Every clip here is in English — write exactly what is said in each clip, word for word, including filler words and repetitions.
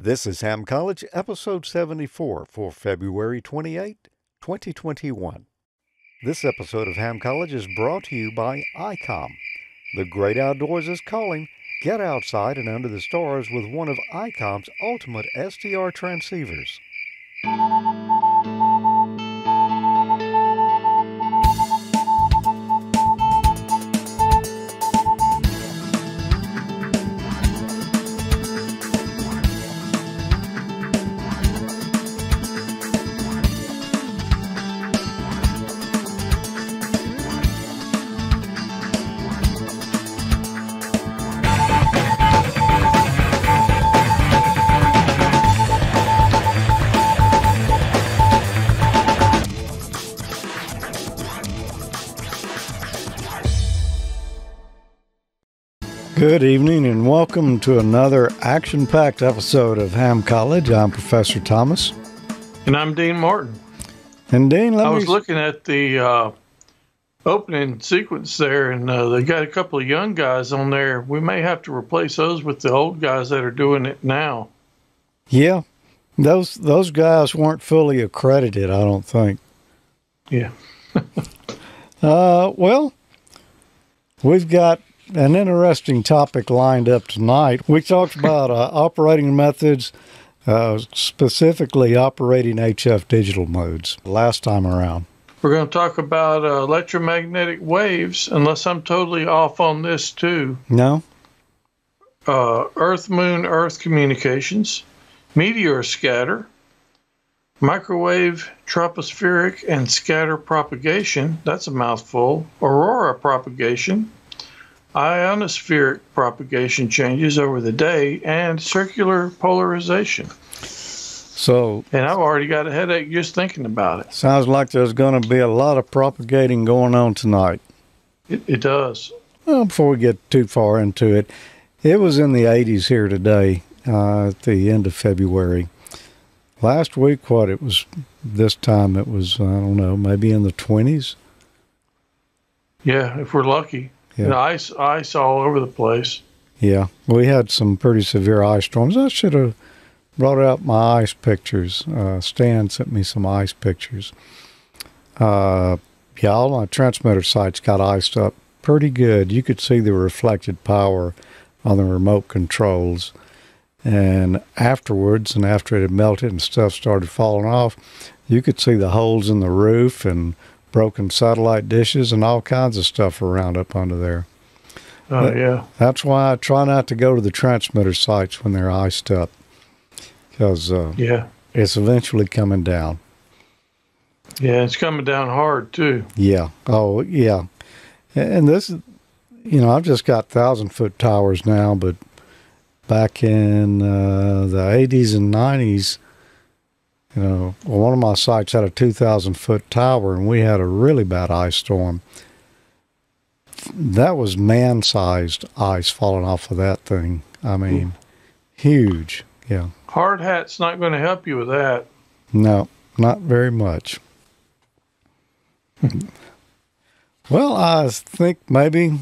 This is Ham College, episode seventy-four for February twenty-eighth, twenty twenty-one. This episode of Ham College is brought to you by I COM. The great outdoors is calling. Get outside and under the stars with one of I COM's ultimate S D R transceivers. Good evening and welcome to another action-packed episode of Ham College. I'm Professor Thomas. And I'm Dean Martin. And Dean, let I me... I was looking at the uh, opening sequence there, and uh, they got a couple of young guys on there. We may have to replace those with the old guys that are doing it now. Yeah. Those, those guys weren't fully accredited, I don't think. Yeah. uh, well, we've got an interesting topic lined up tonight. We talked about uh, operating methods, uh, specifically operating H F digital modes last time around. We're going to talk about uh, electromagnetic waves, unless I'm totally off on this too. No. Uh, Earth-Moon-Earth communications, meteor scatter, microwave, tropospheric, and scatter propagation. That's a mouthful. Aurora propagation. Ionospheric propagation changes over the day, and circular polarization. So, and I've already got a headache just thinking about it. Sounds like there's going to be a lot of propagating going on tonight. It, it does. Well, before we get too far into it, it was in the eighties here today uh, at the end of February. Last week, what, it was this time, it was, I don't know, maybe in the twenties? Yeah, if we're lucky. Yeah. And ice, ice all over the place. Yeah, we had some pretty severe ice storms. I should have brought out my ice pictures. Uh, Stan sent me some ice pictures. Uh, yeah, all my transmitter sites got iced up pretty good. You could see the reflected power on the remote controls. And afterwards, and after it had melted and stuff started falling off, you could see the holes in the roof and broken satellite dishes and all kinds of stuff around up under there. Oh, but yeah. That's why I try not to go to the transmitter sites when they're iced up, because uh, yeah, it's eventually coming down. Yeah, it's coming down hard, too. Yeah. Oh, yeah. And this, you know, I've just got thousand-foot towers now, but back in uh, the eighties and nineties, you know, one of my sites had a two thousand foot tower, and we had a really bad ice storm. That was man-sized ice falling off of that thing. I mean, huge, yeah. Hard hat's not going to help you with that. No, not very much. Well, I think maybe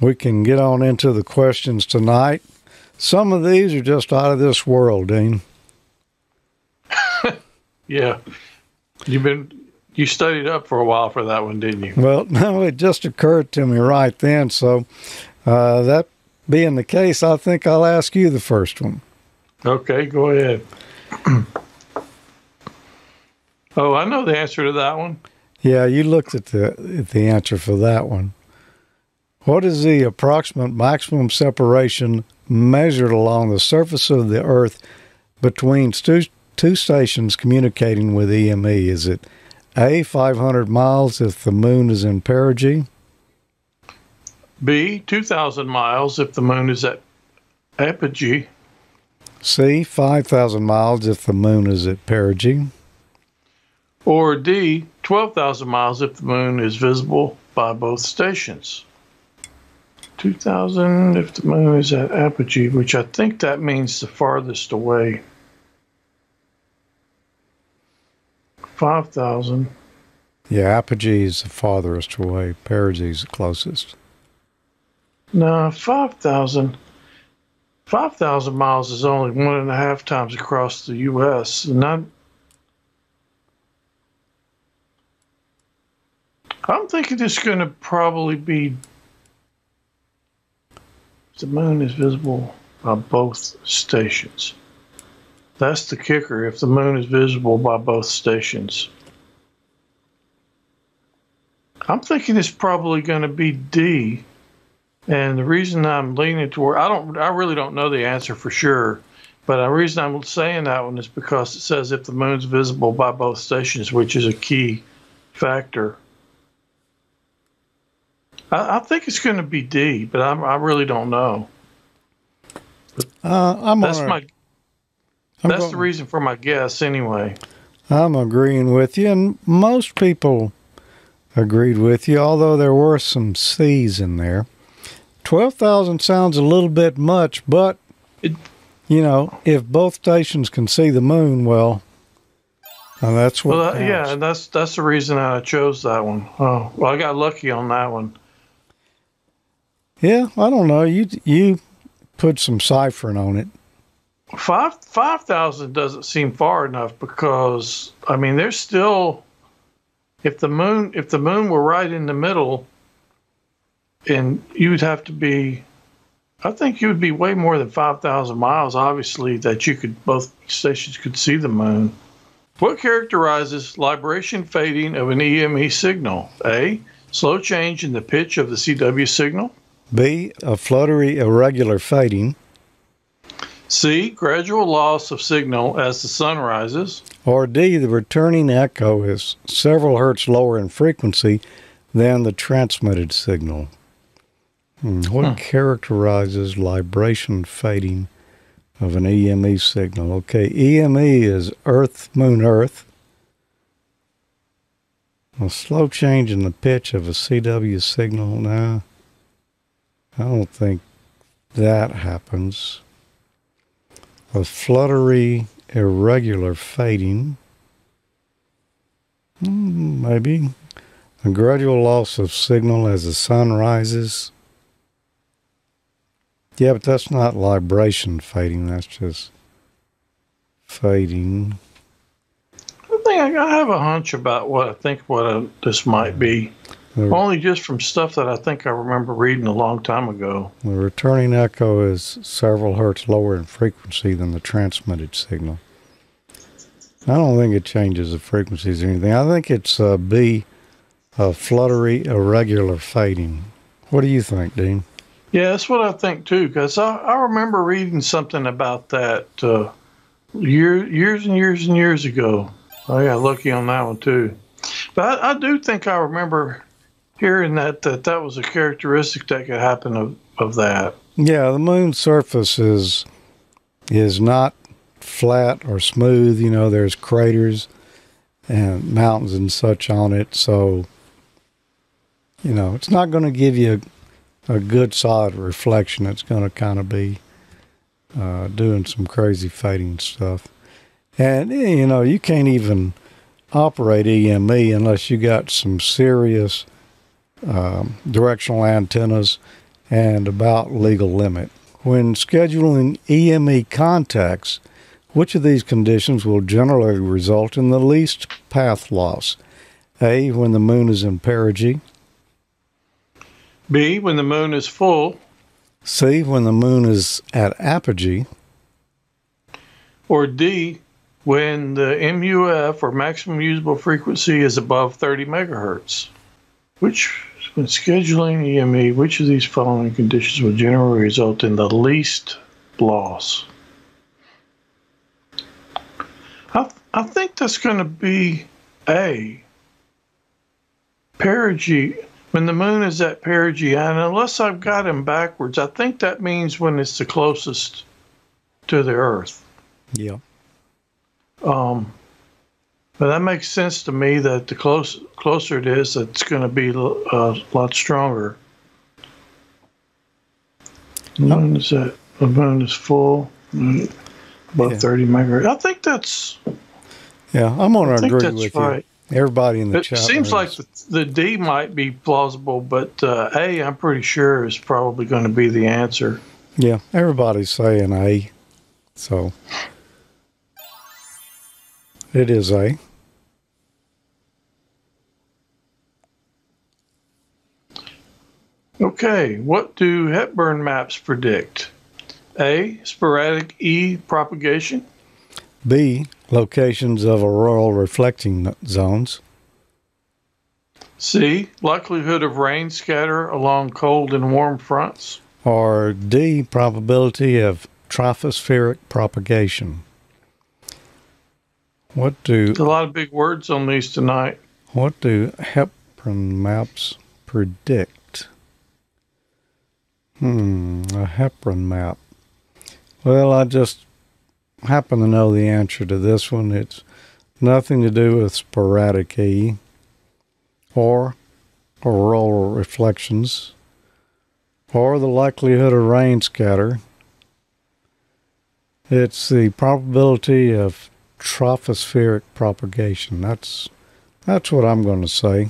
we can get on into the questions tonight. Some of these are just out of this world, Dean. Yeah. You've been, you studied up for a while for that one, didn't you? Well, no, it just occurred to me right then. So uh, that being the case, I think I'll ask you the first one. Okay, go ahead. Oh, I know the answer to that one. Yeah, you looked at the, at the answer for that one. What is the approximate maximum separation measured along the surface of the Earth between two Two stations communicating with E M E? Is it A, five hundred miles if the moon is in perigee? B, two thousand miles if the moon is at apogee? C, five thousand miles if the moon is at perigee? Or D, twelve thousand miles if the moon is visible by both stations? two thousand if the moon is at apogee, which I think that means the farthest away. five thousand. Yeah, apogee is the farthest away. Perigee is the closest. No, five thousand. five thousand miles is only one and a half times across the U S, and I'm, I'm thinking it's going to probably be, the moon is visible by both stations. That's the kicker, if the moon is visible by both stations. I'm thinking it's probably going to be D, and the reason I'm leaning toward, I don't, I really don't know the answer for sure, but the reason I'm saying that one is because it says if the moon's visible by both stations, which is a key factor. I, I think it's going to be D, but I'm, I really don't know. Uh, I'm that's my, I'm that's the reason for my guess anyway. I'm agreeing with you, and most people agreed with you, although there were some C's in there. twelve thousand sounds a little bit much, but, it, you know, if both stations can see the moon, well, that's what well, that, Yeah, and that's, that's the reason I chose that one. Oh, well, I got lucky on that one. Yeah, I don't know. You you put some ciphering on it. Five five thousand doesn't seem far enough because, I mean, there's still... If the moon, if the moon were right in the middle, and you would have to be, I think you would be way more than five thousand miles. Obviously, that you could both stations could see the moon. What characterizes libration fading of an E M E signal? A, slow change in the pitch of the C W signal. B, a fluttery irregular fading. C, gradual loss of signal as the sun rises. Or D, the returning echo is several hertz lower in frequency than the transmitted signal. Hmm. What huh. characterizes libration fading of an E M E signal? Okay, E M E is Earth, Moon, Earth. A slow change in the pitch of a C W signal. Nah, I don't think that happens. A fluttery, irregular fading. Maybe. A gradual loss of signal as the sun rises. Yeah, but that's not libration fading. That's just fading. I think I have a hunch about what I think what a, this might be. The, Only just from stuff that I think I remember reading a long time ago. The returning echo is several hertz lower in frequency than the transmitted signal. I don't think it changes the frequencies or anything. I think it's uh, B, a fluttery, irregular fading. What do you think, Dean? Yeah, that's what I think, too, because I, I remember reading something about that uh, year, years and years and years ago. I got lucky on that one, too. But I, I do think I remember... hearing that, that that was a characteristic that could happen of, of that. Yeah, the moon's surface is, is not flat or smooth. You know, there's craters and mountains and such on it. So, you know, it's not going to give you a, a good solid reflection. It's going to kind of be uh, doing some crazy fading stuff. And, you know, you can't even operate E M E unless you got some serious... Um, directional antennas, and about legal limit. When scheduling E M E contacts, which of these conditions will generally result in the least path loss? A, when the moon is in perigee. B, when the moon is full. C, when the moon is at apogee. Or D, when the M U F, or maximum usable frequency, is above thirty megahertz. Which, when scheduling E M E, which of these following conditions will generally result in the least loss? I, th I think that's going to be A, perigee, when the moon is at perigee, and unless I've got him backwards, I think that means when it's the closest to the Earth. Yeah. Um. But that makes sense to me that the close, closer it is, it's going to be a lot stronger. The moon is, at, the moon is full, above yeah. thirty megahertz. I think that's... Yeah, I'm going to agree with right. you. Everybody in the it chat. It seems like the, the D might be plausible, but uh, A, I'm pretty sure, is probably going to be the answer. Yeah, everybody's saying A, so it is A. Okay, what do Hepburn maps predict? A, sporadic E propagation. B, locations of auroral reflecting zones. C, likelihood of rain scatter along cold and warm fronts. Or D, probability of tropospheric propagation. What do... There's a lot of big words on these tonight. What do Hepburn maps predict? Hmm, a Hepburn map. Well, I just happen to know the answer to this one. It's nothing to do with sporadic E or auroral reflections or the likelihood of rain scatter. It's the probability of tropospheric propagation. That's, that's what I'm going to say.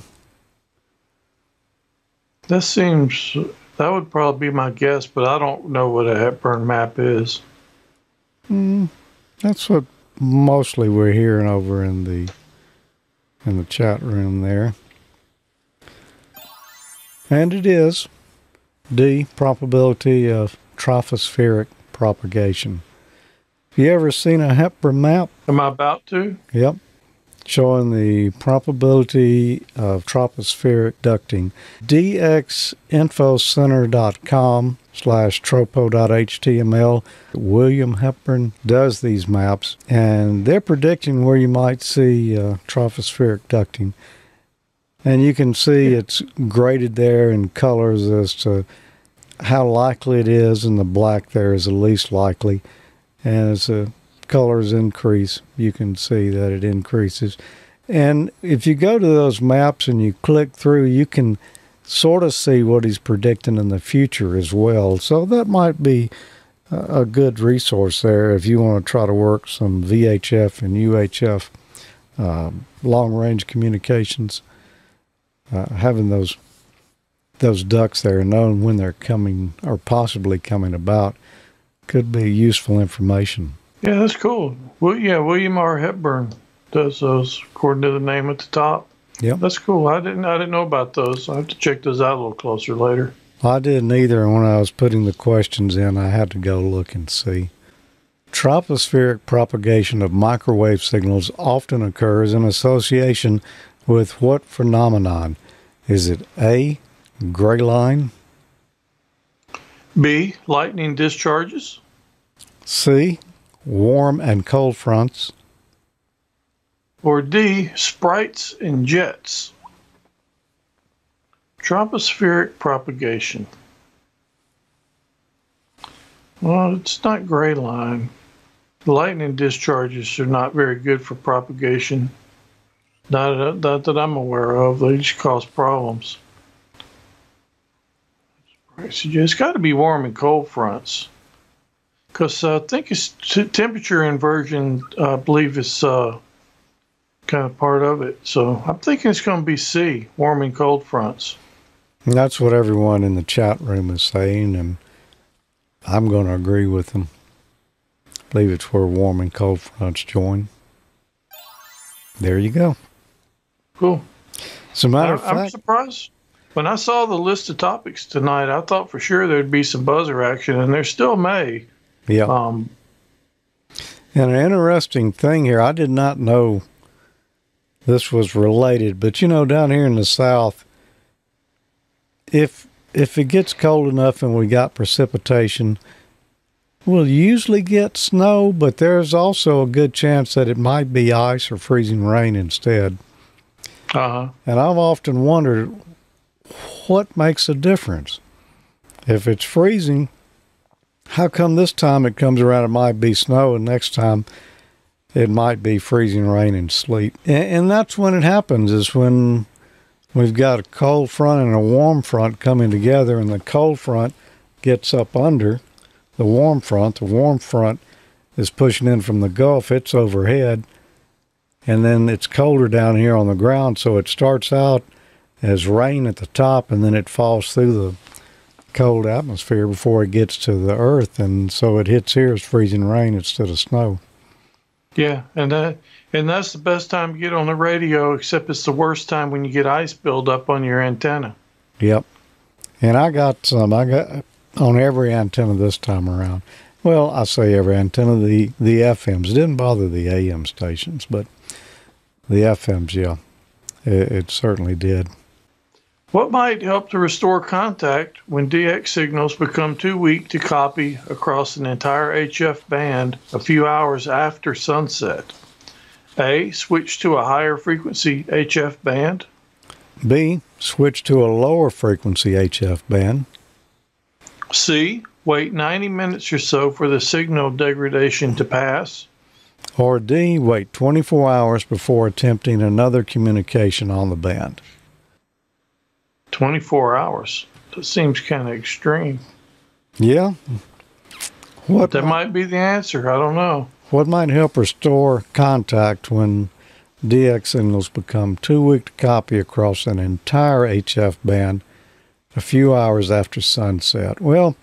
That seems... That would probably be my guess, but I don't know what a Hepburn map is. Mm, that's what mostly we're hearing over in the in the chat room there. And it is D, probability of tropospheric propagation. Have you ever seen a Hepburn map? Am I about to? Yep. Showing the probability of tropospheric ducting. dxinfocenter.com slash tropo.html. William Hepburn does these maps, and they're predicting where you might see uh, tropospheric ducting. And you can see it's graded there in colors as to how likely it is, and the black there is the least likely. And it's a colors increase, you can see that it increases. And if you go to those maps and you click through, you can sort of see what he's predicting in the future as well. So that might be a good resource there if you want to try to work some V H F and U H F uh, long-range communications, uh, having those those ducts there and knowing when they're coming or possibly coming about could be useful information. Yeah, that's cool. Well, yeah, William R. Hepburn does those according to the name at the top. Yeah, that's cool. I didn't, I didn't know about those. I have to check those out a little closer later. I didn't either. And when I was putting the questions in, I had to go look and see. Tropospheric propagation of microwave signals often occurs in association with what phenomenon? Is it A, gray line? B, lightning discharges. C, warm and cold fronts. Or D, sprites and jets. Tropospheric propagation. Well, it's not gray line. Lightning discharges are not very good for propagation. Not, not that I'm aware of. They just cause problems. It's got to be warm and cold fronts. Because I think it's t temperature inversion, I uh, believe, is uh, kind of part of it. So I'm thinking it's going to be C, warm and cold fronts. And that's what everyone in the chat room is saying, and I'm going to agree with them. I believe it's where warm and cold fronts join. There you go. Cool. As a matter I, of fact, I'm surprised. When I saw the list of topics tonight, I thought for sure there'd be some buzzer action, and there still may. Yeah. Um, and an interesting thing here, I did not know this was related, but you know, down here in the South, if if it gets cold enough and we got precipitation, we'll usually get snow, but there's also a good chance that it might be ice or freezing rain instead. Uh-huh. And I've often wondered what makes a difference. If it's freezing, how come this time it comes around it might be snow and next time it might be freezing rain and sleet? And that's when it happens, is when we've got a cold front and a warm front coming together, and the cold front gets up under the warm front. The warm front is pushing in from the Gulf. It's overhead. And then it's colder down here on the ground, so it starts out as rain at the top, and then it falls through the cold atmosphere before it gets to the earth, and so it hits here as freezing rain instead of snow. Yeah, and that, and that's the best time to get on the radio, except it's the worst time when you get ice buildup on your antenna. Yep. And I got some. I got on every antenna this time around. Well, I say every antenna, the, the F Ms. It didn't bother the A M stations, but the F Ms, yeah, it, it certainly did. What might help to restore contact when D X signals become too weak to copy across an entire H F band a few hours after sunset? A. Switch to a higher frequency H F band. B. Switch to a lower frequency H F band. C. Wait ninety minutes or so for the signal degradation to pass. Or D. Wait twenty-four hours before attempting another communication on the band. twenty-four hours. That seems kind of extreme. Yeah. What that might, might be the answer. I don't know. What might help restore contact when D X signals become too weak to copy across an entire H F band a few hours after sunset? Well,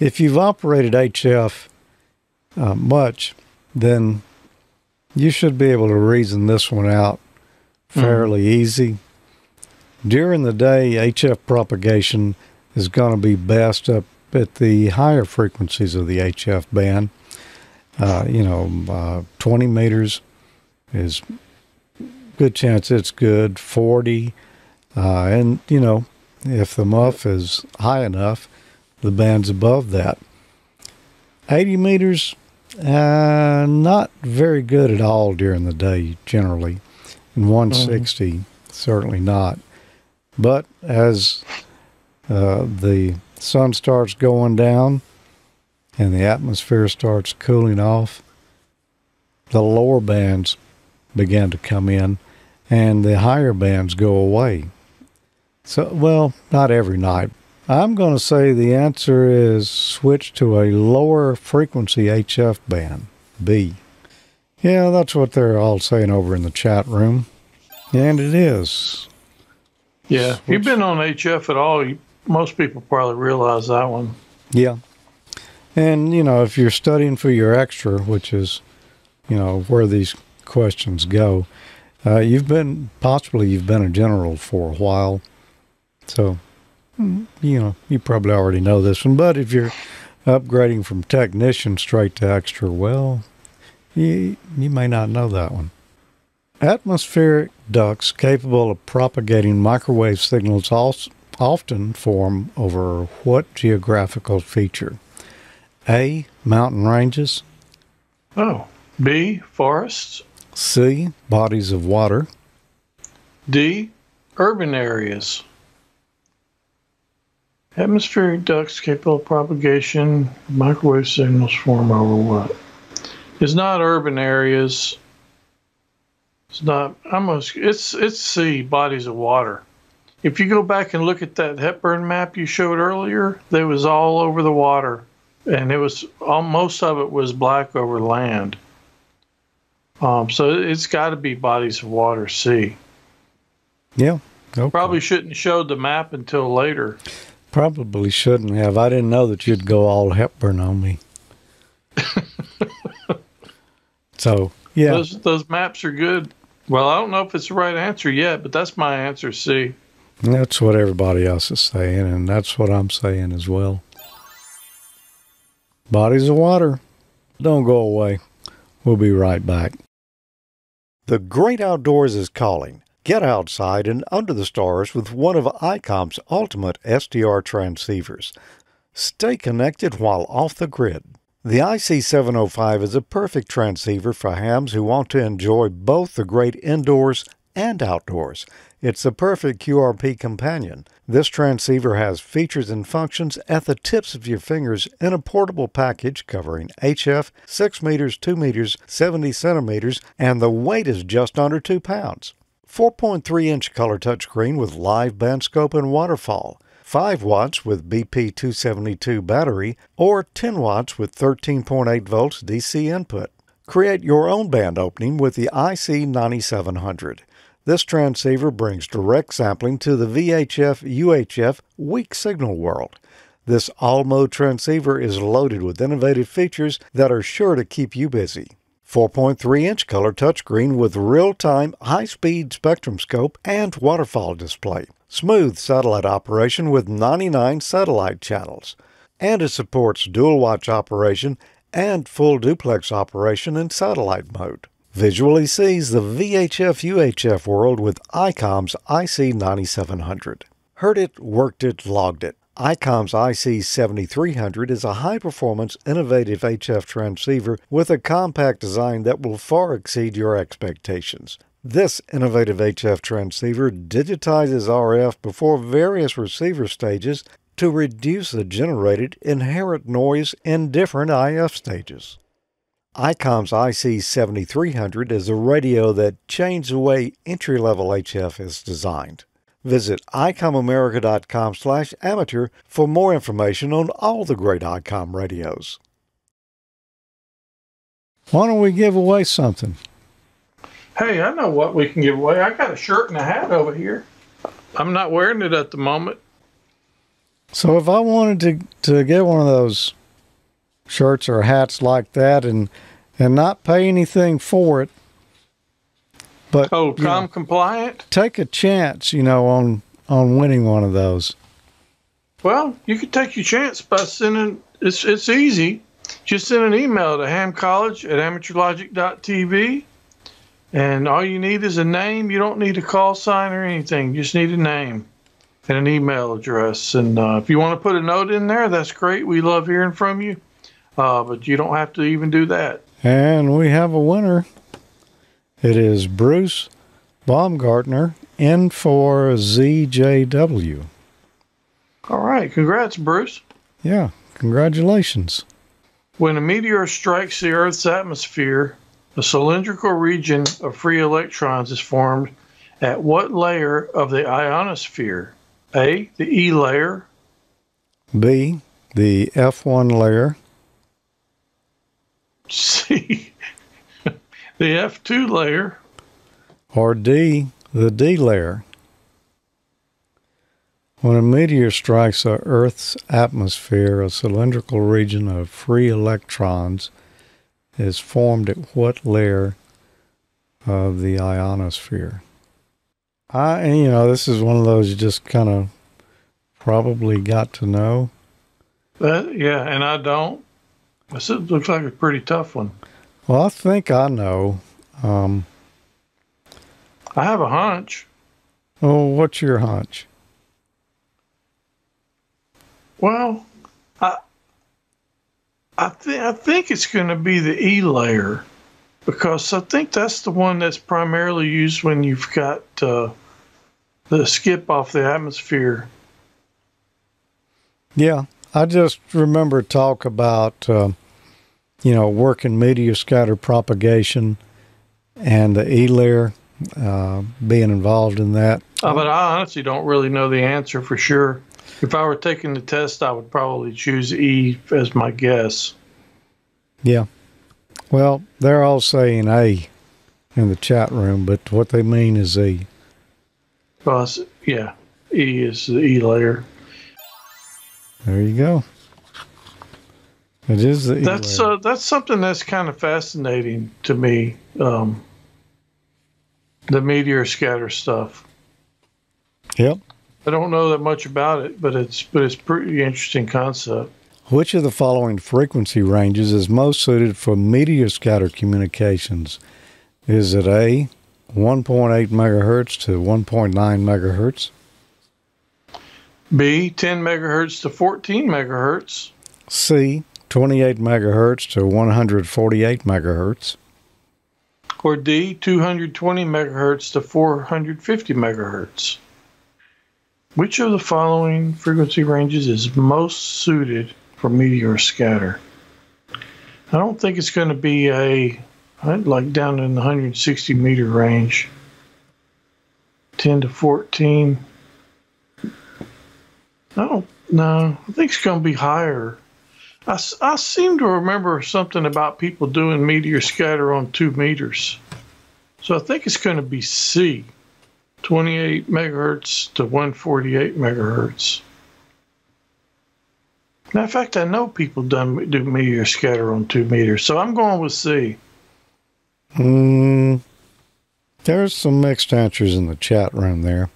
if you've operated H F uh, much, then you should be able to reason this one out fairly mm. easy. During the day, H F propagation is going to be best up at the higher frequencies of the H F band. Uh, you know, uh, twenty meters is good chance it's good, forty. Uh, and, you know, if the muff is high enough, the band's above that. eighty meters, uh, not very good at all during the day, generally. And one sixty, mm-hmm. certainly not. But as uh, the sun starts going down and the atmosphere starts cooling off, the lower bands begin to come in and the higher bands go away. So, well, not every night. I'm going to say the answer is switch to a lower frequency H F band, B. Yeah, that's what they're all saying over in the chat room. And it is. Yeah, if you've been on H F at all, you, most people probably realize that one. Yeah. And, you know, if you're studying for your extra, which is, you know, where these questions go, uh, you've been, possibly you've been a general for a while. So, you know, you probably already know this one. But if you're upgrading from technician straight to extra, well, you, you may not know that one. Atmospheric ducts capable of propagating microwave signals often form over what geographical feature? A. Mountain ranges. Oh. B. Forests. C. Bodies of water. D. Urban areas. Atmospheric ducts capable of propagation. Microwave signals form over what? It's not urban areas. It's not, I'm a, it's, it's C, bodies of water. If you go back and look at that Hepburn map you showed earlier, they was all over the water. And it was, all, most of it was black over land. Um, so it's got to be bodies of water, C. Yeah. Okay. Probably shouldn't have showed the map until later. Probably shouldn't have. I didn't know that you'd go all Hepburn on me. So, yeah. Those, those maps are good. Well, I don't know if it's the right answer yet, but that's my answer, C. That's what everybody else is saying, and that's what I'm saying as well. Bodies of water. Don't go away. We'll be right back. The great outdoors is calling. Get outside and under the stars with one of ICOM's ultimate S D R transceivers. Stay connected while off the grid. The I C seven oh five is a perfect transceiver for hams who want to enjoy both the great indoors and outdoors. It's the perfect Q R P companion. This transceiver has features and functions at the tips of your fingers in a portable package covering H F, six meters, two meters, seventy centimeters, and the weight is just under two pounds. four point three inch color touchscreen with live bandscope and waterfall. five watts with B P two seventy-two battery, or ten watts with thirteen point eight volts D C input. Create your own band opening with the I C ninety-seven hundred. This transceiver brings direct sampling to the V H F U H F weak signal world. This all-mode transceiver is loaded with innovative features that are sure to keep you busy. four point three inch color touchscreen with real-time, high-speed spectrum scope and waterfall display. Smooth satellite operation with ninety-nine satellite channels. And it supports dual-watch operation and full duplex operation in satellite mode. Visually sees the V H F U H F world with ICOM's I C ninety-seven hundred. Heard it, worked it, logged it. ICOM's I C seventy-three hundred is a high-performance, innovative H F transceiver with a compact design that will far exceed your expectations. This innovative H F transceiver digitizes R F before various receiver stages to reduce the generated inherent noise in different I F stages. ICOM's I C seventy-three hundred is a radio that changed the way entry-level H F is designed. Visit ICOMAmerica dot com slash amateur for more information on all the great ICOM radios. Why don't we give away something? Hey, I know what we can give away. I got a shirt and a hat over here. I'm not wearing it at the moment. So if I wanted to, to get one of those shirts or hats like that and and not pay anything for it, but oh, com know, compliant, take a chance, you know, on on winning one of those. Well, you could take your chance by sending, it's it's easy, just send an email to Ham College at amateur logic dot t v, and all you need is a name. You don't need a call sign or anything. You just need a name and an email address, and uh, if you want to put a note in there, that's great. We love hearing from you. Uh, but you don't have to even do that. And we have a winner. It is Bruce Baumgartner, N four Z J W. All right. Congrats, Bruce. Yeah. Congratulations. When a meteor strikes the Earth's atmosphere, a cylindrical region of free electrons is formed at what layer of the ionosphere? A, the E layer. B, the F one layer. C, the F two layer. Or D, the D layer. When a meteor strikes the Earth's atmosphere, a cylindrical region of free electrons is formed at what layer of the ionosphere? I, and you know, this is one of those you just kind of probably got to know. Uh, yeah, and I don't. This looks like a pretty tough one. Well, I think I know. Um, I have a hunch. Oh, what's your hunch? Well, I I, th I think it's going to be the E layer, because I think that's the one that's primarily used when you've got uh, the skip off the atmosphere. Yeah. I just remember talk about, uh, you know, working meteor scatter propagation and the E layer uh, being involved in that. Uh, but I honestly don't really know the answer for sure. If I were taking the test, I would probably choose E as my guess. Yeah. Well, they're all saying A in the chat room, but what they mean is E. Well, yeah, E is the E layer. There you go. It is the that's uh, that's something that's kind of fascinating to me. Um, the meteor scatter stuff. Yep. I don't know that much about it, but it's but it's pretty interesting concept. Which of the following frequency ranges is most suited for meteor scatter communications? Is it A, one point eight megahertz to one point nine megahertz? B, ten megahertz to fourteen megahertz. C, twenty-eight megahertz to one hundred forty-eight megahertz. Or D, two hundred twenty megahertz to four hundred fifty megahertz. Which of the following frequency ranges is most suited for meteor scatter? I don't think it's going to be a, like down in the one hundred sixty meter range. ten to fourteen. I don't know. I think it's going to be higher. I, I seem to remember something about people doing meteor scatter on two meters. So I think it's going to be C, twenty-eight megahertz to one hundred forty-eight megahertz. Now, in fact, I know people done do meteor scatter on two meters, so I'm going with C. Hmm. There's some mixed answers in the chat room there.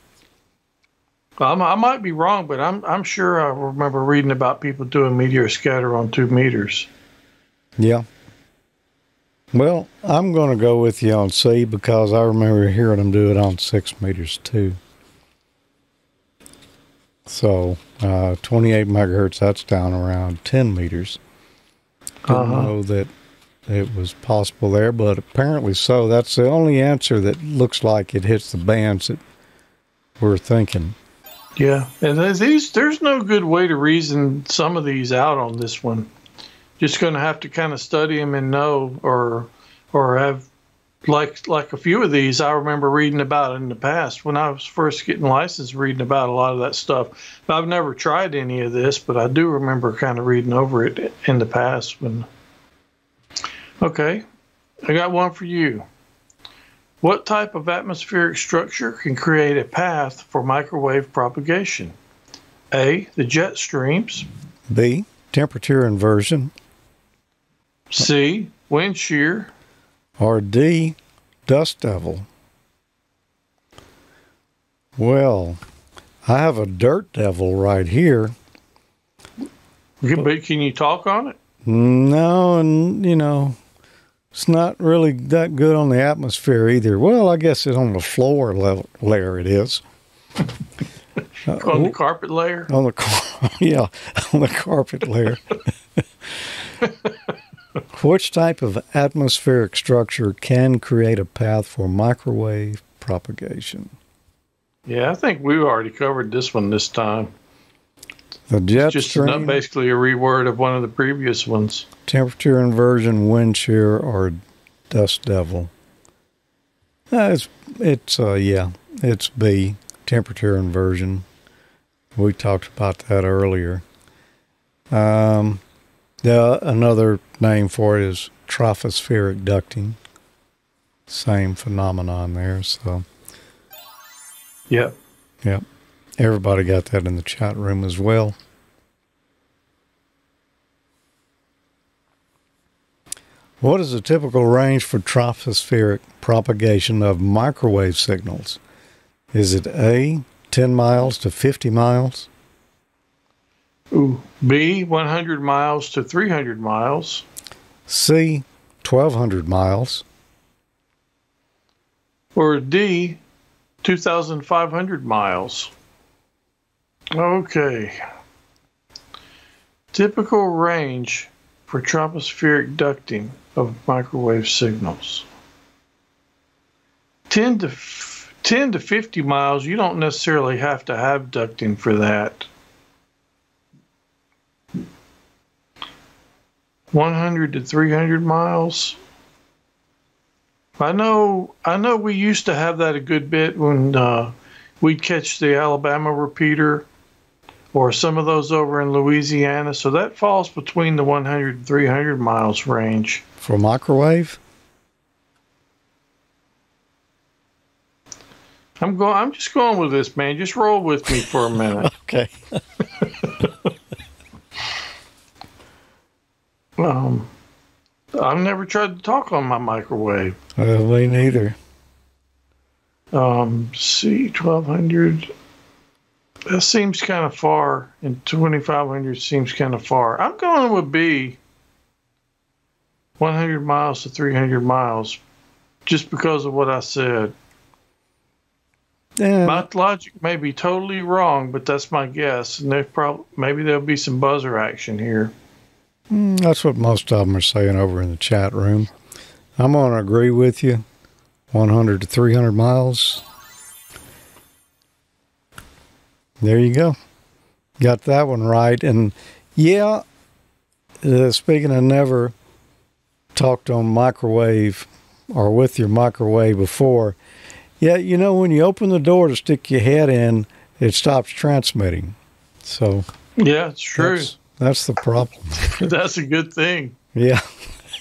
Well, I might be wrong, but I'm I'm sure I remember reading about people doing meteor scatter on two meters. Yeah. Well, I'm going to go with you on C because I remember hearing them do it on six meters too. So uh, twenty-eight megahertz, that's down around ten meters. Didn't uh-huh. know that it was possible there, but apparently so. That's the only answer that looks like it hits the bands that we're thinking. Yeah, and these, there's no good way to reason some of these out on this one. Just going to have to kind of study them and know, or or have, like like a few of these I remember reading about in the past when I was first getting licensed, reading about a lot of that stuff. But I've never tried any of this, but I do remember kind of reading over it in the past. When okay, I got one for you. What type of atmospheric structure can create a path for microwave propagation? A, the jet streams. B, temperature inversion. C, wind shear. Or D, dust devil. Well, I have a dirt devil right here. But can you talk on it? No, and you know, it's not really that good on the atmosphere either. Well, I guess it's on the floor level, layer it is. uh, on the carpet layer? On the car yeah, on the carpet layer. Which type of atmospheric structure can create a path for microwave propagation? Yeah, I think we've already covered this one this time. The jet it's just stream, not basically a reword of one of the previous ones. Temperature inversion, wind shear, or dust devil. Uh, it's it's uh, yeah, it's B, temperature inversion. We talked about that earlier. Um. Yeah, another name for it is tropospheric ducting. Same phenomenon there, so. Yep. Yep. Everybody got that in the chat room as well. What is the typical range for tropospheric propagation of microwave signals? Is it A, ten miles to fifty miles? Ooh. B, one hundred miles to three hundred miles. C, twelve hundred miles. Or D, two thousand five hundred miles. Okay. Typical range for tropospheric ducting of microwave signals. ten to fifty miles, you don't necessarily have to have ducting for that. one hundred to three hundred miles. I know I know we used to have that a good bit when uh, we'd catch the Alabama repeater or some of those over in Louisiana. So that falls between the one hundred and three hundred miles range. For microwave? I'm going I'm just going with this, man. Just roll with me for a minute. Okay. Um, I've never tried to talk on my microwave. Uh, me neither. Um, C, twelve hundred. That seems kind of far, and twenty-five hundred seems kind of far. I'm going with B, one hundred miles to three hundred miles, just because of what I said. Yeah. My logic may be totally wrong, but that's my guess, and probably, maybe there'll be some buzzer action here. That's what most of them are saying over in the chat room. I'm going to agree with you. one hundred to three hundred miles. There you go. Got that one right. And yeah, uh, speaking of never talked on microwave or with your microwave before, yeah, you know, when you open the door to stick your head in, it stops transmitting. So yeah, it's true. That's the problem. That's a good thing. Yeah.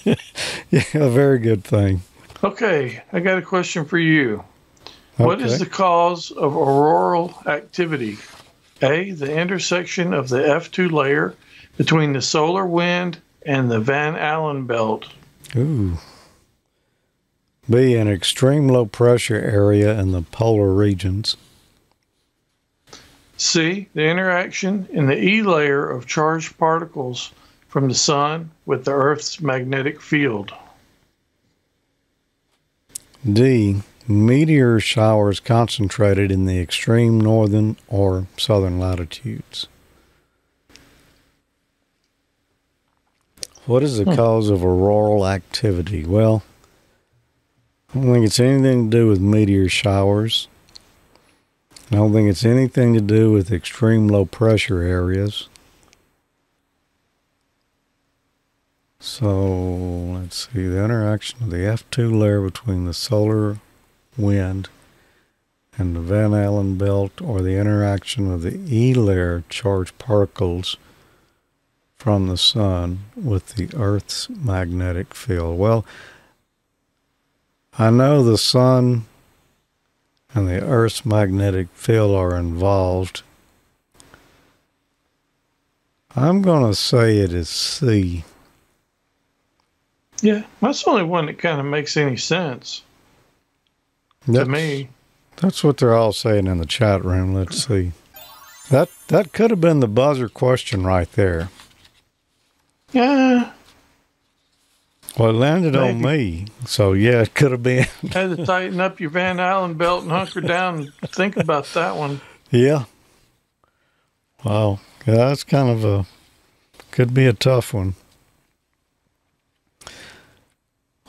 Yeah, a very good thing. Okay, I got a question for you. Okay. What is the cause of auroral activity? A, the intersection of the F two layer between the solar wind and the Van Allen belt. Ooh. Be an extreme low pressure area in the polar regions. C, the interaction in the E layer of charged particles from the sun with the Earth's magnetic field. D, meteor showers concentrated in the extreme northern or southern latitudes. What is the hmm. cause of auroral activity? Well, I don't think it's anything to do with meteor showers. I don't think it's anything to do with extreme low pressure areas. So, let's see, the interaction of the F two layer between the solar wind and the Van Allen belt, or the interaction of the E layer of charged particles from the sun with the Earth's magnetic field. Well, I know the sun and the Earth's magnetic field are involved. I'm going to say it is C. Yeah, that's the only one that kind of makes any sense that's, to me. That's what they're all saying in the chat room. Let's see. That, that could have been the buzzer question right there. Yeah. Well, it landed Maybe. on me, so yeah, it could have been. Had to tighten up your Van Allen belt and hunker down and think about that one. Yeah. Wow. Yeah, that's kind of a, could be a tough one.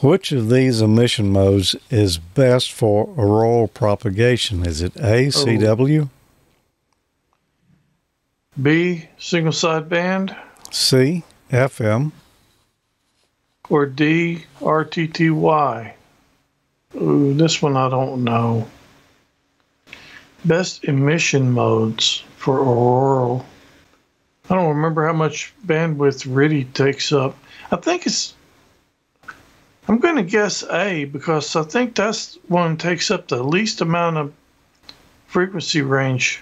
Which of these emission modes is best for auroral propagation? Is it A, C W? B, single sideband? C, F M? Or D, R T T Y? Ooh, this one I don't know. Best emission modes for auroral. I don't remember how much bandwidth R T T Y takes up. I think it's, I'm going to guess A, because I think that's one takes up the least amount of frequency range.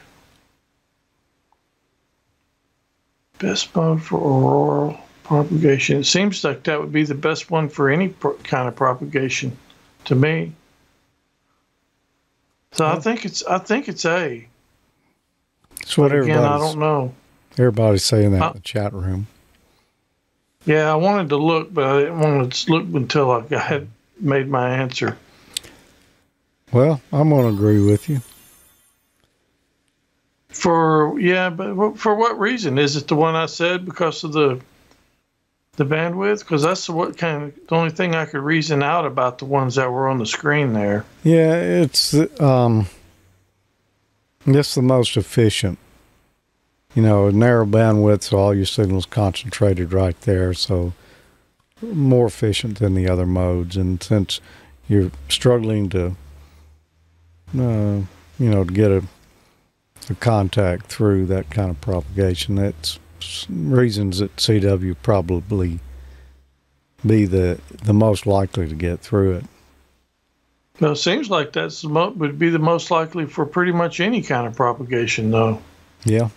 Best mode for auroral propagation. It seems like that would be the best one for any pro kind of propagation, to me. So yeah. I think it's I think it's A. That's what everybody's, again, I don't know. Everybody's saying that I, in the chat room. Yeah, I wanted to look, but I didn't want to look until I had made my answer. Well, I'm going to agree with you. For yeah, but for what reason? Is it the one I said because of the? The bandwidth, because that's what kind of the only thing I could reason out about the ones that were on the screen there. Yeah, it's um, it's the most efficient. You know, narrow bandwidth, so all your signals concentrated right there. So more efficient than the other modes. And since you're struggling to, uh, you know, to get a, a contact through that kind of propagation, that's reasons that C W probably be the the most likely to get through it. Well, it seems like that's the mo would be the most likely for pretty much any kind of propagation, though. Yeah,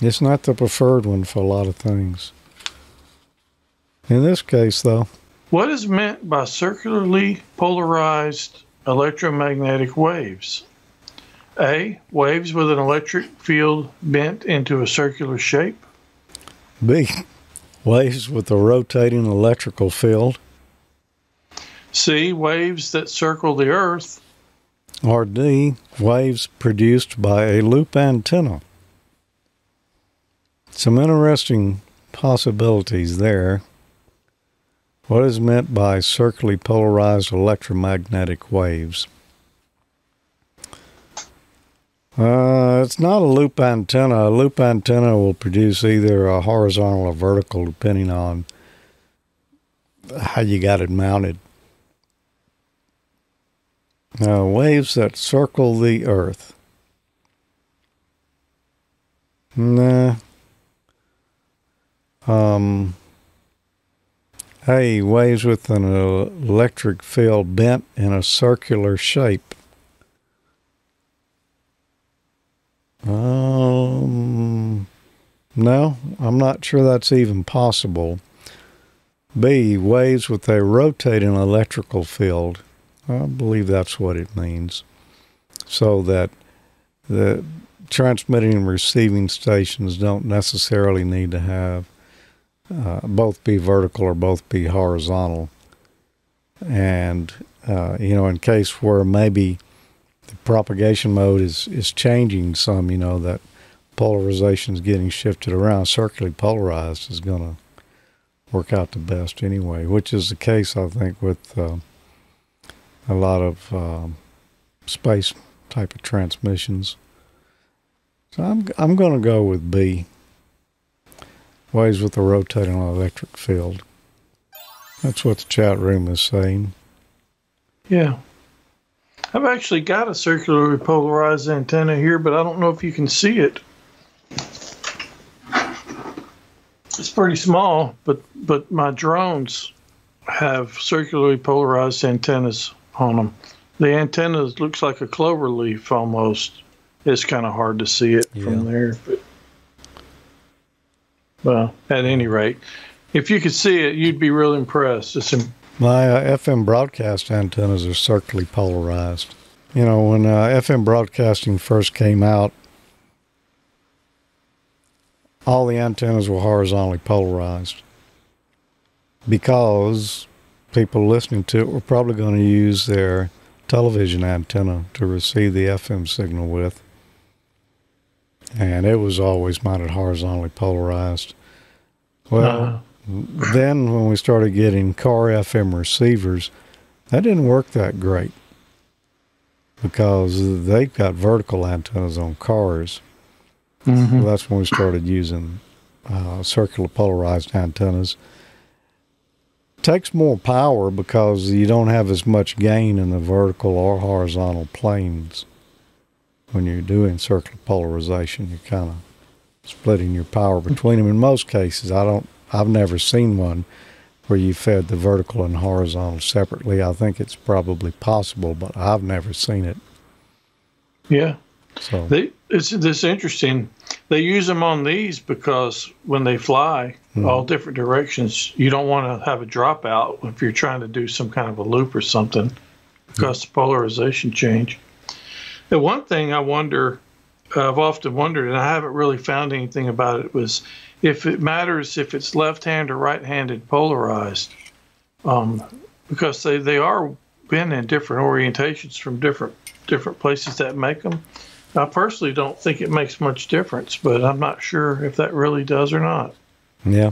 it's not the preferred one for a lot of things. In this case, though, what is meant by circularly polarized electromagnetic waves? A, waves with an electric field bent into a circular shape. B, waves with a rotating electrical field. C, waves that circle the Earth. Or D, waves produced by a loop antenna. Some interesting possibilities there. What is meant by circularly polarized electromagnetic waves? Uh, it's not a loop antenna. A loop antenna will produce either a horizontal or vertical, depending on how you got it mounted. Uh, waves that circle the Earth. Nah. Um, hey, waves with an electric field bent in a circular shape. Um, No, I'm not sure that's even possible. B, waves with a rotating electrical field. I believe that's what it means. So that the transmitting and receiving stations don't necessarily need to have uh, both be vertical or both be horizontal. And, uh, you know, in case where maybe the propagation mode is, is changing some, you know, that polarization is getting shifted around, circularly polarized is going to work out the best anyway, which is the case, I think, with uh, a lot of uh, space type of transmissions. So I'm, I'm going to go with B, waves with a rotating electric field. That's what the chat room is saying. Yeah. I've actually got a circularly polarized antenna here, but I don't know if you can see it. It's pretty small, but, but my drones have circularly polarized antennas on them. The antenna looks like a clover leaf almost. It's kind of hard to see it yeah. from there. But, well, at any rate, if you could see it, you'd be real impressed. It's impressive. My uh, F M broadcast antennas are circularly polarized. You know, when uh, F M broadcasting first came out, all the antennas were horizontally polarized because people listening to it were probably going to use their television antenna to receive the F M signal with. And it was always mounted horizontally polarized. Well... Uh-huh. Then when we started getting car F M receivers, that didn't work that great because they've got vertical antennas on cars. Mm-hmm. So that's when we started using uh, circular polarized antennas. Takes more power because you don't have as much gain in the vertical or horizontal planes. When you're doing circular polarization, you're kind of splitting your power between them. In most cases, I don't I've never seen one where you fed the vertical and horizontal separately. I think it's probably possible, but I've never seen it. Yeah. So they, it's this interesting. They use them on these because when they fly mm-hmm. all different directions, you don't want to have a dropout if you're trying to do some kind of a loop or something because mm-hmm. the polarization change. The one thing I wonder, I've often wondered, and I haven't really found anything about it, was if it matters if it's left-hand or right-handed polarized, um, because they, they are been in different orientations from different different places that make them. I personally don't think it makes much difference, but I'm not sure if that really does or not. Yeah.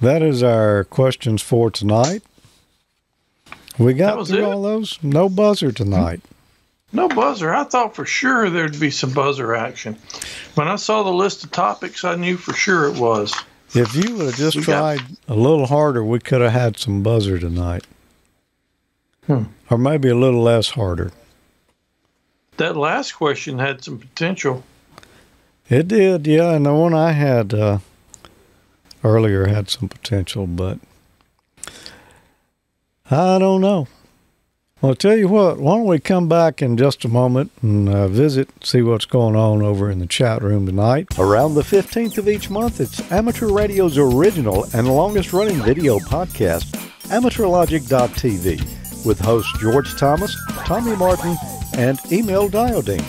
That is our questions for tonight. We got through it. All those. No buzzer tonight. Mm-hmm. No buzzer. I thought for sure there'd be some buzzer action. When I saw the list of topics, I knew for sure it was. If you would have just we tried got... a little harder, we could have had some buzzer tonight. Hmm. Or maybe a little less harder. That last question had some potential. It did, yeah. And the one I had uh, earlier had some potential, but I don't know. Well, I'll tell you what, why don't we come back in just a moment and uh, visit, see what's going on over in the chat room tonight. Around the fifteenth of each month, it's Amateur Radio's original and longest-running video podcast, Amateur Logic dot T V, with hosts George Thomas, Tommy Martin, and Emil Dioding.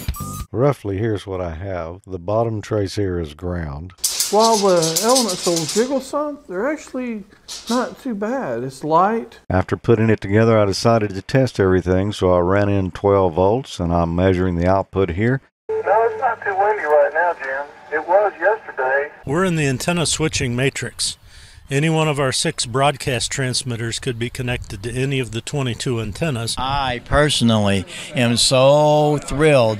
Roughly, here's what I have. The bottom trace here is ground. While the elements will jiggle some, they're actually not too bad. It's light. After putting it together, I decided to test everything, so I ran in twelve volts, and I'm measuring the output here. No, it's not too windy right now, Jim. It was yesterday. We're in the antenna switching matrix. Any one of our six broadcast transmitters could be connected to any of the twenty-two antennas. I personally am so thrilled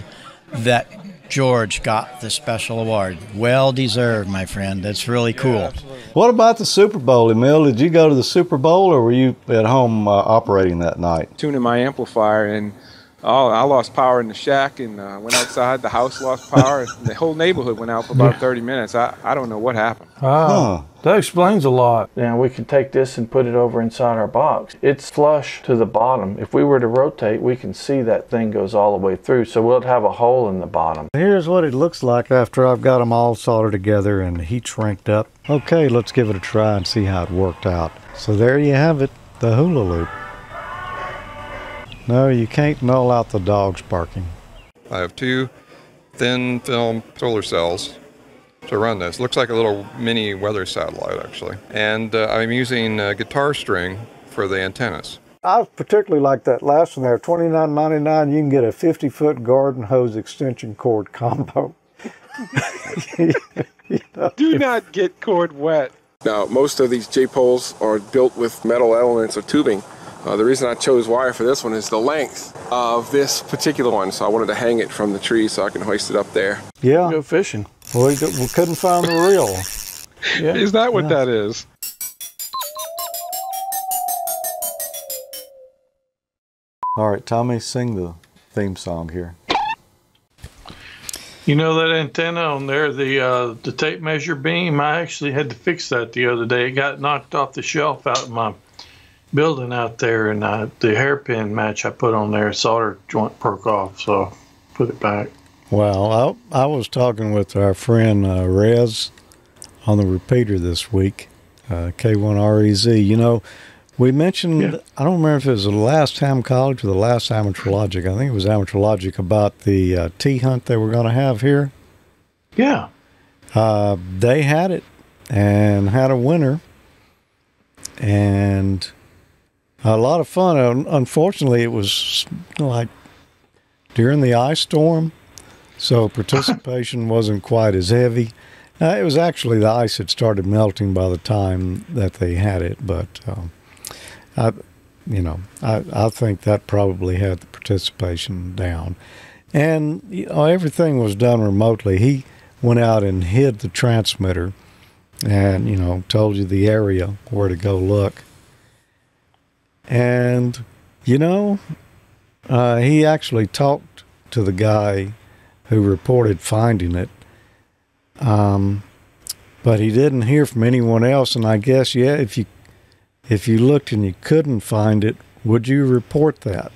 that George got the special award. Well deserved, my friend. That's really cool. Yeah, what about the Super Bowl, Emil? Did you go to the Super Bowl or were you at home uh, operating that night? Tuning my amplifier and Oh, I lost power in the shack and uh, went outside. The house lost power. And the whole neighborhood went out for about yeah. thirty minutes. I, I don't know what happened. Ah, huh. That explains a lot. Now, we can take this and put it over inside our box. It's flush to the bottom. If we were to rotate, we can see that thing goes all the way through, so we'll have a hole in the bottom. Here's what it looks like after I've got them all soldered together and the heat shrinked up. Okay, let's give it a try and see how it worked out. So there you have it, the hula loop. No, you can't null out the dogs barking. I have two thin film solar cells to run this. Looks like a little mini weather satellite, actually. And uh, I'm using a guitar string for the antennas. I particularly like that last one there, twenty-nine ninety-nine. You can get a fifty-foot garden hose extension cord combo. you know, Do not get cord wet. Now, most of these J-poles are built with metal elements or tubing. Uh, the reason I chose wire for this one is the length of this particular one, so I wanted to hang it from the tree so I can hoist it up there. Yeah. Go fishing. Well, we, we couldn't find the reel. Yeah. Is that what yeah. that is? All right, Tommy, sing the theme song here. You know that antenna on there, the uh, the tape measure beam? I actually had to fix that the other day. It got knocked off the shelf out of my building out there, and uh, the hairpin match I put on there, solder joint broke off, so put it back. Well, I, I was talking with our friend uh, Rez on the repeater this week, uh, K one R E Z. You know, we mentioned, yeah. I don't remember if it was the last Ham College or the last AmateurLogic, I think it was AmateurLogic, about the uh, tea hunt they were going to have here. Yeah. Uh, they had it and had a winner, and a lot of fun. Unfortunately, it was like during the ice storm, so participation wasn't quite as heavy. Uh, it was actually the ice had started melting by the time that they had it, but um, I, you know, I, I think that probably had the participation down. And you know, everything was done remotely. He went out and hid the transmitter and, you know, told you the area where to go look. And, you know, uh, he actually talked to the guy who reported finding it. Um, but he didn't hear from anyone else. And I guess, yeah, if you, if you looked and you couldn't find it, would you report that?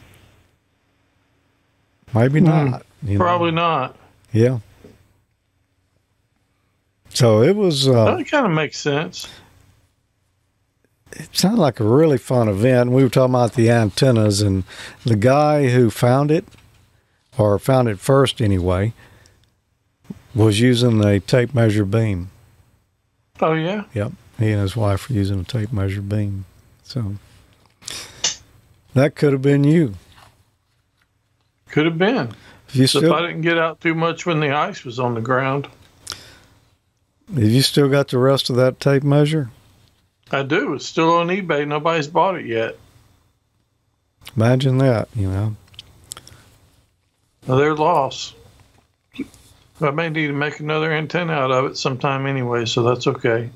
Maybe mm, not. You probably know. not. Yeah. So it was... Uh, that kind of makes sense. It sounded like a really fun event. We were talking about the antennas, and the guy who found it, or found it first anyway, was using a tape measure beam. Oh, yeah? Yep. He and his wife were using a tape measure beam. So that could have been you. Could have been. If I didn't get out too much when the ice was on the ground. Have you still got the rest of that tape measure? I do. It's still on eBay. Nobody's bought it yet. Imagine that, you know. Well, they're lost. I may need to make another antenna out of it sometime anyway, so that's okay.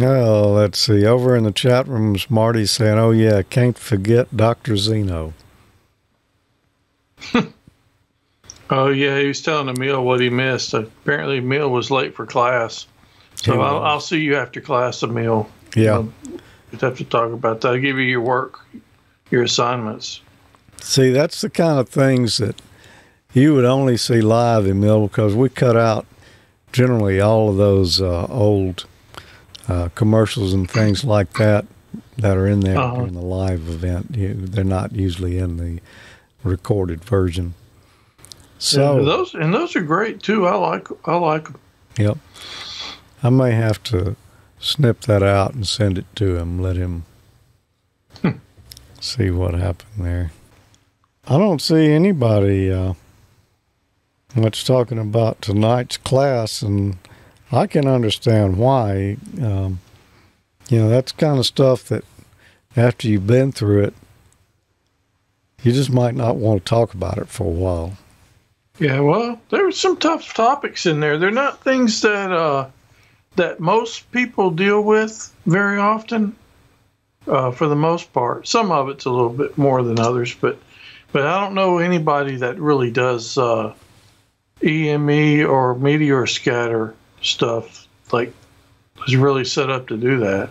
Oh, let's see. Over in the chat rooms, Marty's saying, oh, yeah, can't forget Doctor Zeno. Oh, yeah, he was telling Emil what he missed. Apparently, Emil was late for class. So I'll, I'll see you after class, Emil. Yeah. Um, we'd have to talk about that. I'll give you your work, your assignments. See, that's the kind of things that you would only see live, Emil, because we cut out generally all of those uh, old uh, commercials and things like that that are in there uh-huh. during the live event. You, they're not usually in the recorded version. So yeah, those and those are great too. I like I like them. Yep. I may have to snip that out and send it to him, let him hmm. see what happened there. I don't see anybody uh, much talking about tonight's class, and I can understand why. Um, you know, that's kind of stuff that after you've been through it, you just might not want to talk about it for a while. Yeah, well, there were some tough topics in there. They're not things that... Uh, that most people deal with very often, uh, for the most part. Some of it's a little bit more than others, but But I don't know anybody that really does uh, E M E or meteor scatter stuff, like, is really set up to do that.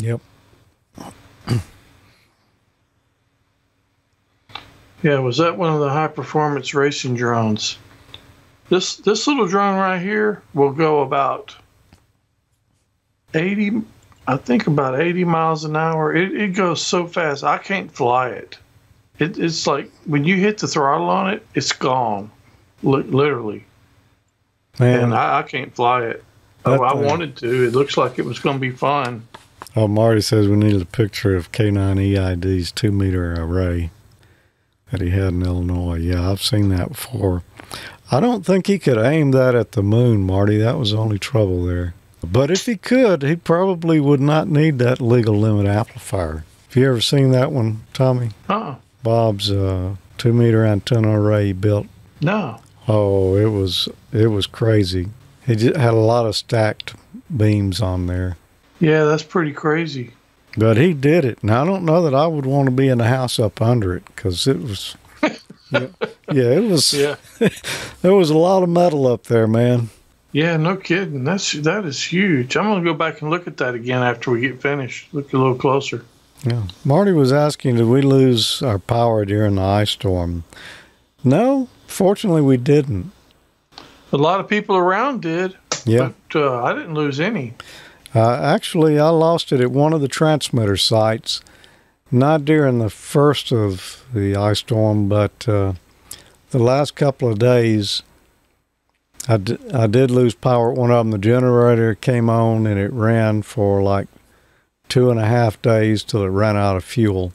Yep. Yeah, was that one of the high-performance racing drones? This this little drone right here will go about eighty, I think about eighty miles an hour. It, it goes so fast, I can't fly it. it. It's like when you hit the throttle on it, it's gone, li literally. Man. And I, I can't fly it. Oh, I wanted to. It looks like it was going to be fun. Oh, Marty says we needed a picture of K nine E I D's two-meter array that he had in Illinois. Yeah, I've seen that before. I don't think he could aim that at the moon, Marty. That was the only trouble there. But if he could, he probably would not need that legal limit amplifier. Have you ever seen that one, Tommy? Uh-uh. Bob's uh, two-meter antenna array he built. No. Oh, it was it was crazy. It just had a lot of stacked beams on there. Yeah, that's pretty crazy. But he did it, and I don't know that I would want to be in the house up under it, because it was, yeah, yeah, it was. Yeah, there was a lot of metal up there, man. Yeah, no kidding. That's that is huge. I'm gonna go back and look at that again after we get finished. Look a little closer. Yeah, Marty was asking, did we lose our power during the ice storm? No. Fortunately, we didn't. A lot of people around did. Yeah, but uh, I didn't lose any. Uh, actually, I lost it at one of the transmitter sites, not during the first of the ice storm, but uh, the last couple of days, I, d I did lose power at one of them. The generator came on, and it ran for like two and a half days till it ran out of fuel,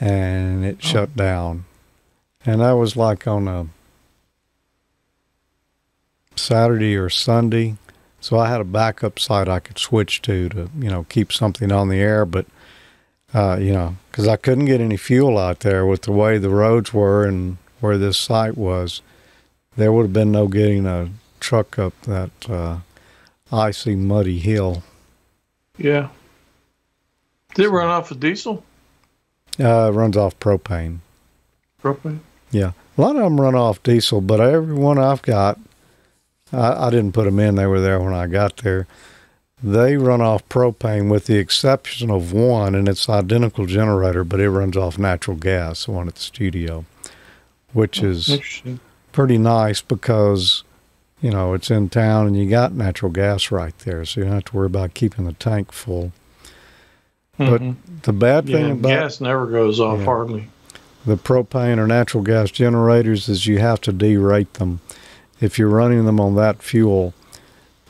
and it oh. shut down. And that was like on a Saturday or Sunday. So I had a backup site I could switch to to, you know, keep something on the air. But, uh, you know, because I couldn't get any fuel out there with the way the roads were and where this site was. There would have been no getting a truck up that uh, icy, muddy hill. Yeah. Did it run off of diesel? Uh, it runs off propane. Propane? Yeah. A lot of them run off diesel, but every one I've got, I, I didn't put them in. They were there when I got there. They run off propane with the exception of one, and it's identical generator, but it runs off natural gas, the one at the studio, which is pretty nice because, you know, it's in town and you got natural gas right there, so you don't have to worry about keeping the tank full. Mm-hmm. But the bad thing yeah, about... gas never goes off yeah, hardly. The propane or natural gas generators is you have to derate them. If you're running them on that fuel,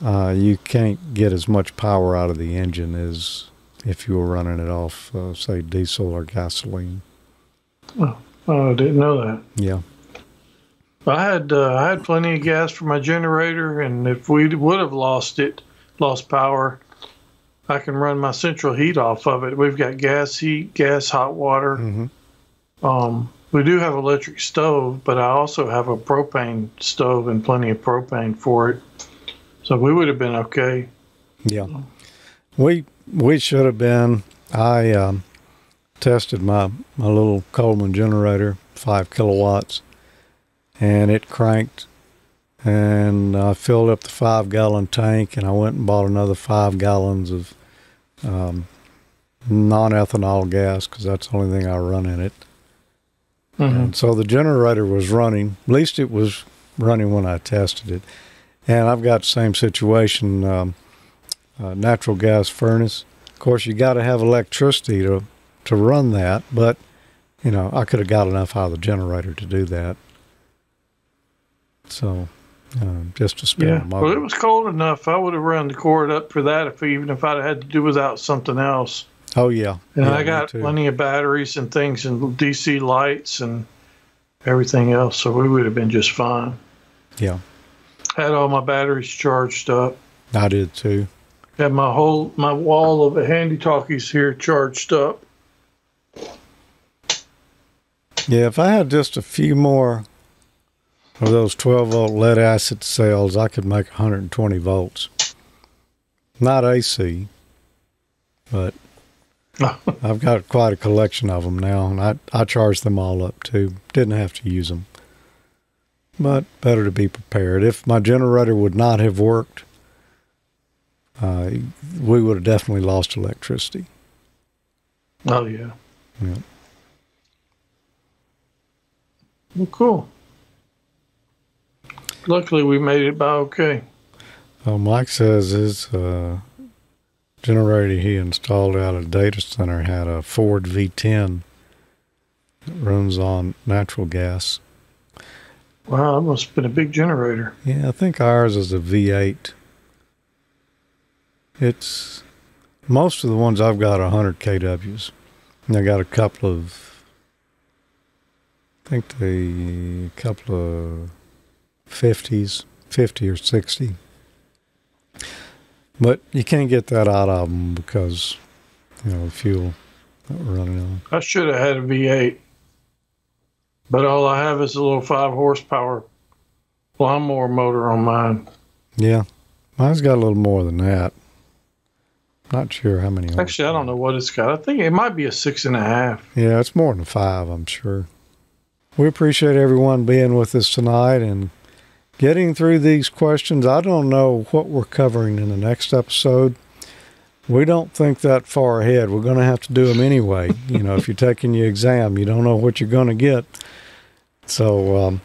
uh, you can't get as much power out of the engine as if you were running it off, uh, say, diesel or gasoline. Oh, I didn't know that. Yeah. I had uh, I had plenty of gas for my generator, and if we would have lost it, lost power, I can run my central heat off of it. We've got gas heat, gas hot water. Mm-hmm. Um, we do have electric stove, but I also have a propane stove and plenty of propane for it. So we would have been okay. Yeah. We, we should have been. I, um, tested my, my little Coleman generator, five kilowatts, and it cranked, and I filled up the five gallon tank, and I went and bought another five gallons of, um, non-ethanol gas, 'cause that's the only thing I run in it. Mm-hmm. And so the generator was running. At least it was running when I tested it. And I've got the same situation, um, uh, natural gas furnace. Of course, you got to have electricity to, to run that. But, you know, I could have got enough out of the generator to do that. So, uh, just to spend yeah. a moment. Well, it was cold enough. I would have run the cord up for that, if even if I'd had to do without something else. Oh, yeah. And yeah, I got plenty of batteries and things and D C lights and everything else, so we would have been just fine. Yeah. Had all my batteries charged up. I did, too. Had my whole, my wall of handy-talkies here charged up. Yeah, if I had just a few more of those twelve-volt lead-acid cells, I could make one hundred twenty volts. Not A C, but... I've got quite a collection of them now, and I, I charged them all up too. Didn't have to use them. But better to be prepared. If my generator would not have worked, uh, we would have definitely lost electricity. Oh, yeah. Yeah. Well, cool. Luckily, we made it by okay. Well, Mike says his uh, generator he installed out of a data center had a Ford V ten that runs on natural gas. Wow, that must have been a big generator. Yeah, I think ours is a V eight. It's, most of the ones I've got are one hundred K Ws. And I got a couple of, I think the couple of fifties, fifty or sixty. But you can't get that out of them because, you know, the fuel that we're running on. I should have had a V eight. But all I have is a little five horsepower lawnmower motor on mine. Yeah. Mine's got a little more than that. Not sure how many. Actually, I don't know what it's got. I think it might be a six and a half. Yeah, it's more than five, I'm sure. We appreciate everyone being with us tonight and getting through these questions. I don't know what we're covering in the next episode. We don't think that far ahead. We're going to have to do them anyway. You know, if you're taking your exam, you don't know what you're going to get. So um,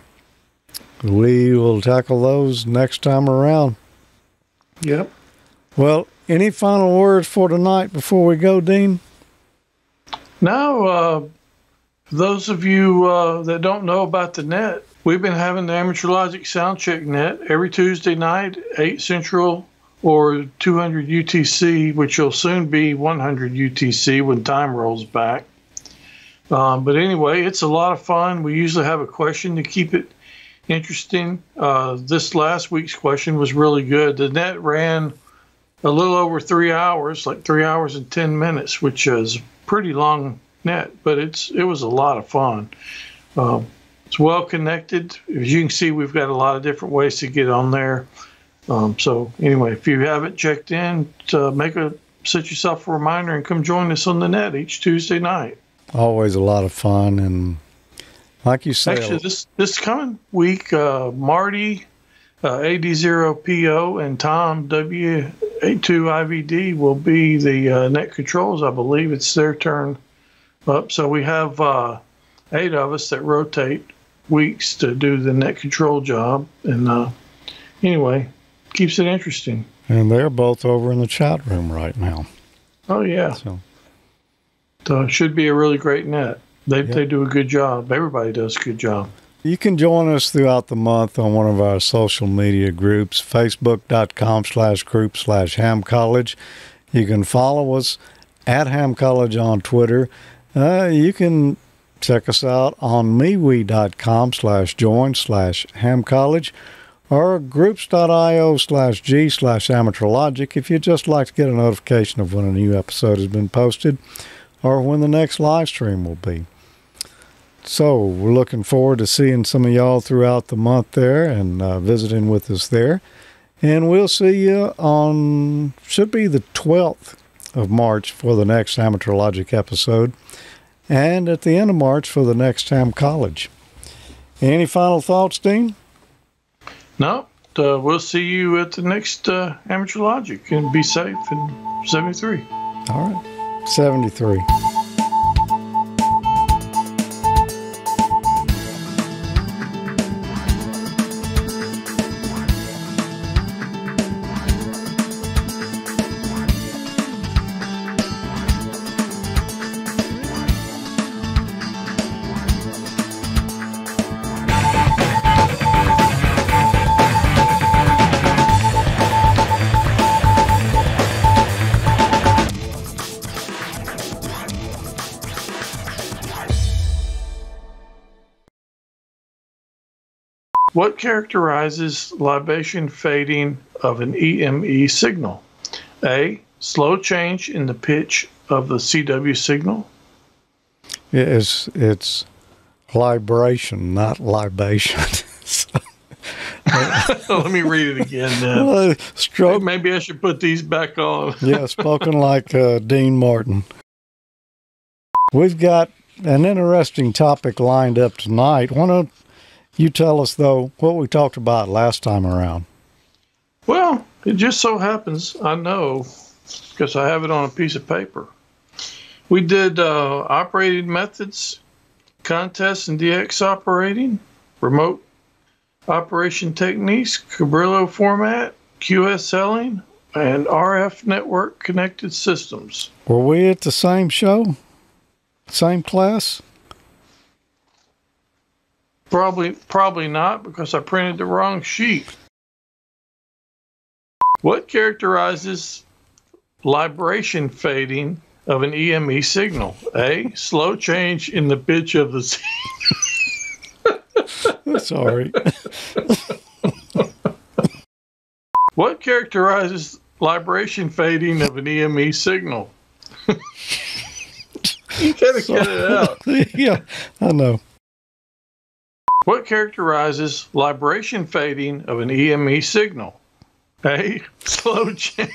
we will tackle those next time around. Yep. Well, any final words for tonight before we go, Dean? No. Uh, for those of you uh, that don't know about the net, we've been having the Amateur Logic Soundcheck Net every Tuesday night, eight Central or two hundred U T C, which will soon be one hundred U T C when time rolls back. Um, but anyway, it's a lot of fun. We usually have a question to keep it interesting. Uh, this last week's question was really good. The net ran a little over three hours, like three hours and ten minutes, which is a pretty long net, but it's it was a lot of fun. Um, it's well connected. As you can see, we've got a lot of different ways to get on there. Um, so anyway, if you haven't checked in, to make a set yourself a reminder and come join us on the net each Tuesday night. Always a lot of fun, and like you said, actually this this coming week, uh, Marty, uh, A D zero P O, and Tom, W A two I V D, will be the uh, net controls. I believe it's their turn up. So we have uh, eight of us that rotate weeks to do the net control job, and uh, anyway. Keeps it interesting. And they're both over in the chat room right now. Oh, yeah. So, so it should be a really great net. They, yep. they do a good job. Everybody does a good job. You can join us throughout the month on one of our social media groups, facebook.com slash group slash Ham College. You can follow us at Ham College on Twitter. Uh, you can check us out on MeWe.com slash join slash Ham College. Or groups.io slash G slash amateur logic if you'd just like to get a notification of when a new episode has been posted or when the next live stream will be. So we're looking forward to seeing some of y'all throughout the month there and uh, visiting with us there. And we'll see you on, should be the twelfth of March for the next Amateur Logic episode. And at the end of March for the next Ham College. Any final thoughts, Dean? No, uh, we'll see you at the next uh, Amateur Logic, and be safe in seventy-three. All right, seventy-three. What characterizes libation fading of an E M E signal? A, slow change in the pitch of the C W signal. It's, it's libration, not libation. So, let me read it again then. Well, stroke. Maybe I should put these back on. Yeah, spoken like uh, Dean Martin. We've got an interesting topic lined up tonight. Why don't you tell us, though, what we talked about last time around? Well, it just so happens I know because I have it on a piece of paper. We did uh, operating methods, contests and D X operating, remote operation techniques, Cabrillo format, Q S selling, and R F network connected systems. Were we at the same show? Same class? Probably, probably not, because I printed the wrong sheet. What characterizes libration fading of an E M E signal? A, slow change in the pitch of the signal. Sorry. What characterizes libration fading of an E M E signal? You gotta so, get it out. Yeah, I know. What characterizes libration fading of an E M E signal? A, slow change.